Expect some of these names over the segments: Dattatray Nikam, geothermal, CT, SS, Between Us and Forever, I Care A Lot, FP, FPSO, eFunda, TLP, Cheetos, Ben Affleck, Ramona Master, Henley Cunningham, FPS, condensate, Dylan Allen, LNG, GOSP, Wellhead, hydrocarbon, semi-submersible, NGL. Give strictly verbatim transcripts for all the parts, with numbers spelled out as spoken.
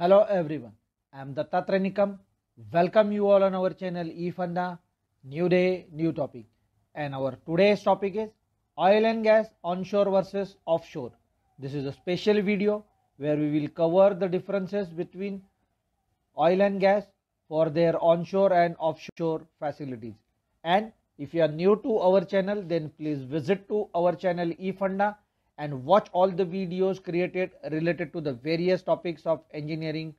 Hello everyone, I am Dattatray Nikam. Welcome you all on our channel eFunda. New day, new topic. And our today's topic is oil and gas onshore versus offshore. This is a special video where we will cover the differences between oil and gas for their onshore and offshore facilities. And if you are new to our channel, then please visit to our channel eFunda and watch all the videos created related to the various topics of engineering,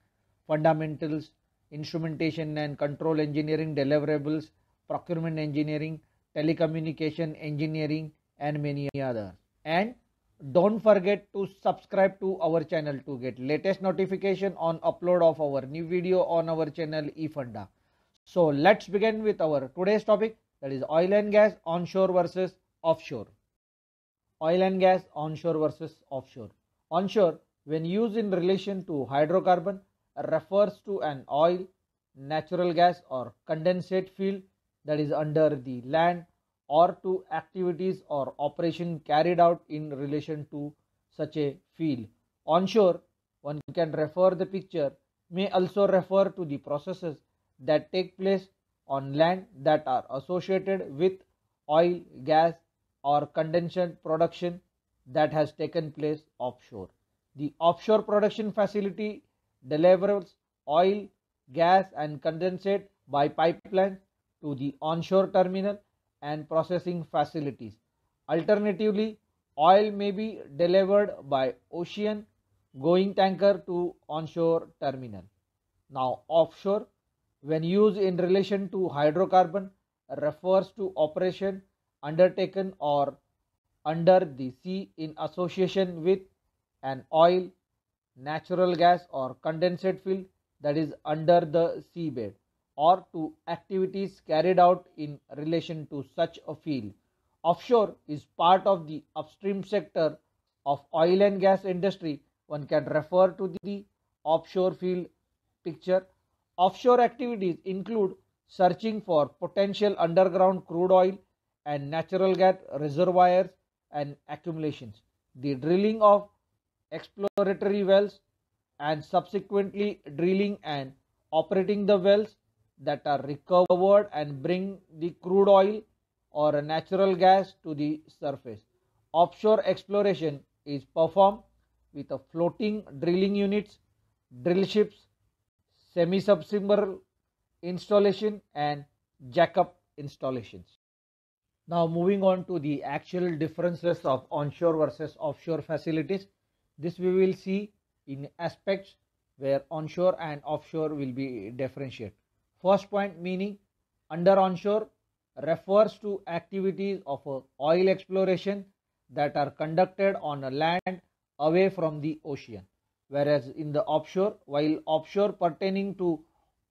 fundamentals, instrumentation and control engineering, deliverables, procurement engineering, telecommunication engineering and many others. And don't forget to subscribe to our channel to get latest notification on upload of our new video on our channel eFunda. So let's begin with our today's topic, that is oil and gas onshore versus offshore. Oil and gas onshore versus offshore. Onshore, when used in relation to hydrocarbon, refers to an oil, natural gas or condensate field that is under the land, or to activities or operation carried out in relation to such a field. Onshore, one can refer the picture, may also refer to the processes that take place on land that are associated with oil, gas, or condensate production that has taken place offshore. The offshore production facility delivers oil, gas and condensate by pipeline to the onshore terminal and processing facilities. Alternatively, oil may be delivered by ocean going tanker to onshore terminal. Now offshore, when used in relation to hydrocarbon, refers to operation undertaken or under the sea in association with an oil, natural gas or condensate field that is under the seabed, or to activities carried out in relation to such a field. Offshore is part of the upstream sector of oil and gas industry. One can refer to the offshore field picture. Offshore activities include searching for potential underground crude oil and natural gas reservoirs and accumulations, the drilling of exploratory wells and subsequently drilling and operating the wells that are recovered and bring the crude oil or natural gas to the surface. Offshore exploration is performed with a floating drilling units, drill ships, semi-submersible installation and jack-up installations. Now moving on to the actual differences of onshore versus offshore facilities. This we will see in aspects where onshore and offshore will be differentiated. First point, meaning under onshore refers to activities of oil exploration that are conducted on a land away from the ocean. Whereas in the offshore, while offshore pertaining to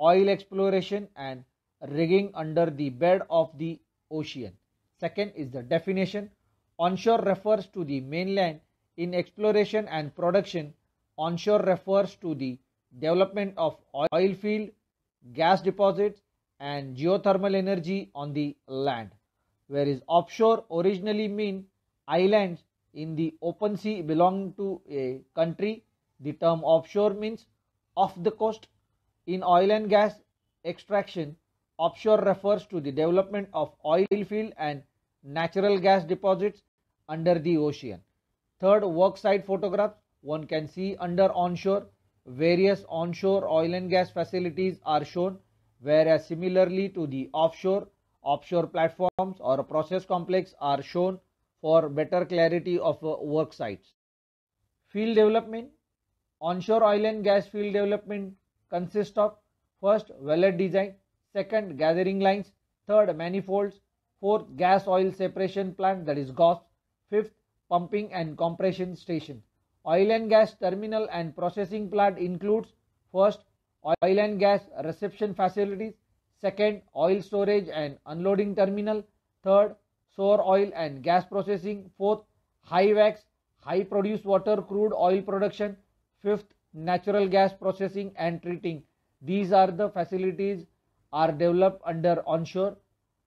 oil exploration and rigging under the bed of the ocean. Second is the definition. Onshore refers to the mainland in exploration and production. Onshore refers to the development of oil field, gas deposits and geothermal energy on the land. Whereas offshore originally mean islands in the open sea belong to a country. The term offshore means off the coast. In oil and gas extraction, offshore refers to the development of oil field and natural gas deposits under the ocean. Third, worksite photographs. One can see under onshore, various onshore oil and gas facilities are shown, whereas similarly to the offshore, offshore platforms or process complex are shown for better clarity of work sites. Field development. Onshore oil and gas field development consists of first, wellhead design. Second, gathering lines. Third, manifolds. Fourth, gas oil separation plant that is GOSP. Fifth, pumping and compression station. Oil and gas terminal and processing plant includes first, oil and gas reception facilities. Second, oil storage and unloading terminal. Third, sour oil and gas processing. Fourth, high wax, high produced water crude oil production. Fifth, natural gas processing and treating. These are the facilities are developed under onshore,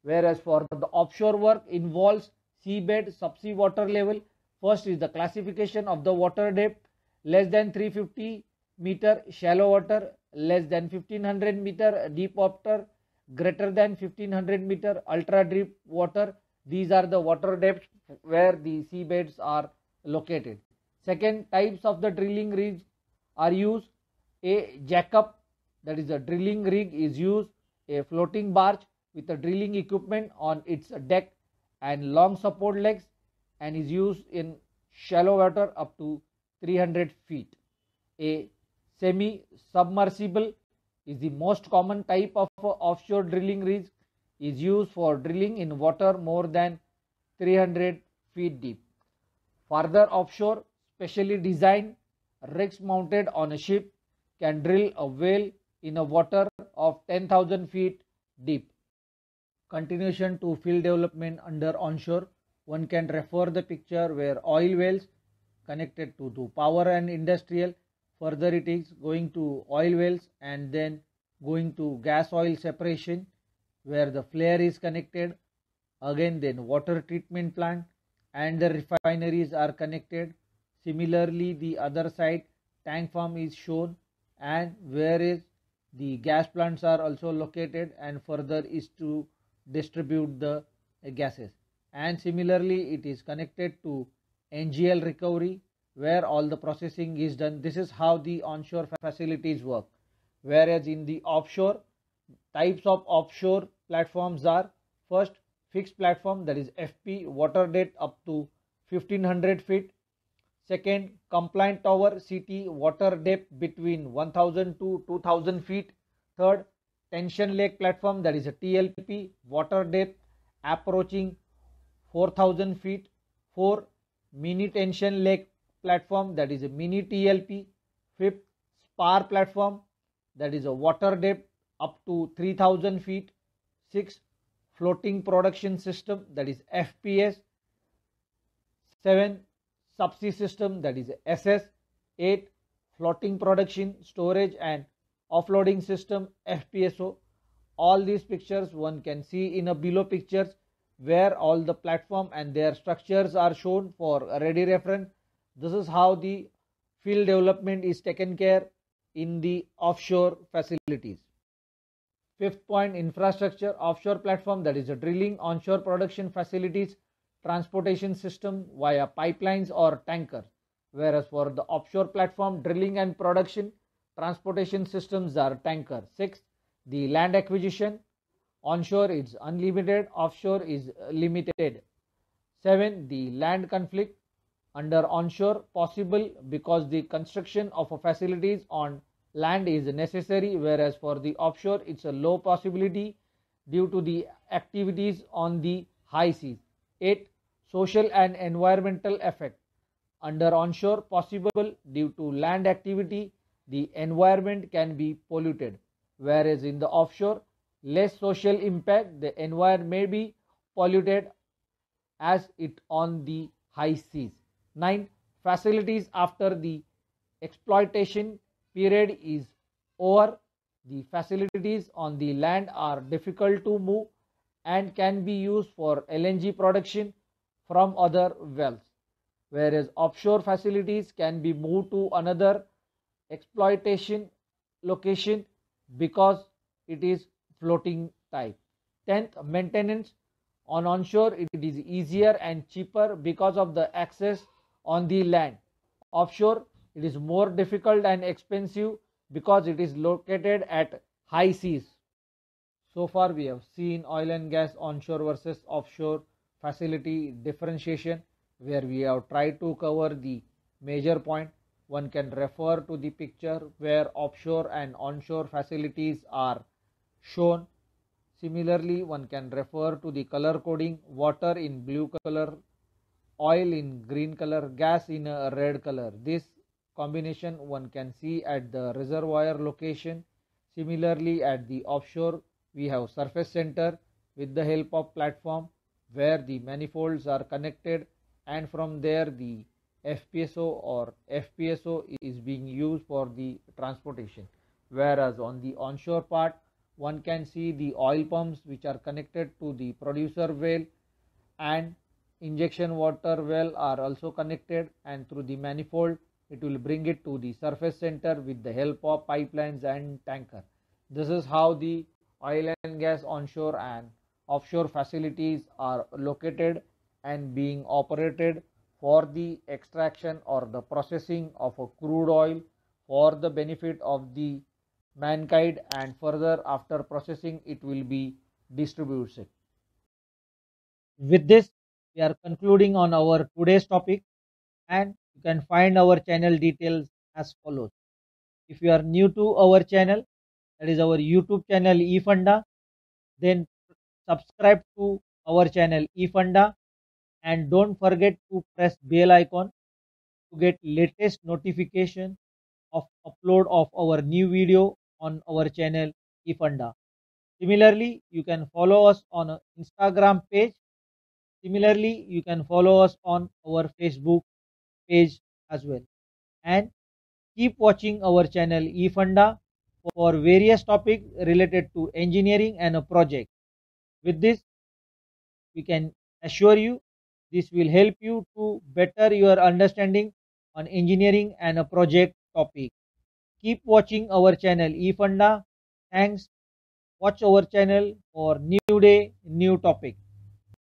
whereas for the offshore work involves seabed, subsea water level. First is the classification of the water depth less than three hundred fifty meter shallow water, less than fifteen hundred meter deep water, greater than fifteen hundred meter ultra deep water. These are the water depths where the seabeds are located. Second, types of the drilling rigs are used. A jackup, that is a drilling rig, is used. A floating barge with a drilling equipment on its deck and long support legs, and is used in shallow water up to three hundred feet. A semi-submersible is the most common type of offshore drilling rig, is used for drilling in water more than three hundred feet deep. Further offshore, specially designed rigs mounted on a ship can drill a well in a water of ten thousand feet deep. Continuation to field development under onshore, one can refer the picture where oil wells connected to, to power and industrial. Further it is going to oil wells and then going to gas oil separation where the flare is connected. Again then water treatment plant and the refineries are connected. Similarly, the other side tank farm is shown and where is the gas plants are also located, and further is to distribute the uh, gases. And similarly, it is connected to N G L recovery where all the processing is done. This is how the onshore facilities work. Whereas in the offshore, types of offshore platforms are: first, fixed platform, that is F P, water depth up to fifteen hundred feet. Second, compliant tower, C T, water depth between one thousand to two thousand feet. Third, tension leg platform, that is a T L P, water depth approaching four thousand feet. Four, mini tension leg platform, that is a mini T L P. Fifth, spar platform, that is a water depth up to three thousand feet. Six, floating production system, that is F P S. Seven, subsea system, that is S S. Eight, floating production, storage and offloading system, F P S O. All these pictures one can see in a below pictures where all the platform and their structures are shown for ready reference. This is how the field development is taken care in the offshore facilities. Fifth point, infrastructure, offshore platform, that is a drilling, onshore production facilities, transportation system via pipelines or tankers. Whereas for the offshore platform, drilling and production, transportation systems are tankers. Sixth, the land acquisition. Onshore is unlimited, offshore is limited. Seven, the land conflict under onshore possible because the construction of a facilities on land is necessary, whereas for the offshore it's a low possibility due to the activities on the high seas. Eight, social and environmental effect. Under onshore possible due to land activity, the environment can be polluted, whereas in the offshore less social impact, the environment may be polluted as it on the high seas. Nine, facilities after the exploitation period is over. The facilities on the land are difficult to move and can be used for L N G production from other wells, whereas offshore facilities can be moved to another exploitation location because it is floating type. Tenth, maintenance. On onshore it is easier and cheaper because of the access on the land. Offshore it is more difficult and expensive because it is located at high seas. So far we have seen oil and gas onshore versus offshore facility differentiation, where we have tried to cover the major point. One can refer to the picture where offshore and onshore facilities are shown. Similarly, one can refer to the color coding: water in blue color, oil in green color, gas in a red color. This combination one can see at the reservoir location. Similarly, at the offshore we have surface center with the help of platform where the manifolds are connected, and from there the F P S O or F P S O is being used for the transportation. Whereas on the onshore part, one can see the oil pumps which are connected to the producer well, and injection water well are also connected, and through the manifold it will bring it to the surface center with the help of pipelines and tanker. This is how the oil and gas onshore and offshore facilities are located and being operated for the extraction or the processing of a crude oil for the benefit of the mankind, and further after processing it will be distributed. With this, we are concluding on our today's topic, and you can find our channel details as follows. If you are new to our channel, that is our YouTube channel eFunda, then subscribe to our channel eFunda and don't forget to press bell icon to get latest notification of upload of our new video on our channel eFunda. Similarly, you can follow us on Instagram page. Similarly, you can follow us on our Facebook page as well. And keep watching our channel eFunda for various topics related to engineering and a project. With this, we can assure you this will help you to better your understanding on engineering and a project topic. Keep watching our channel eFunda. Thanks. Watch our channel for new day, new topic.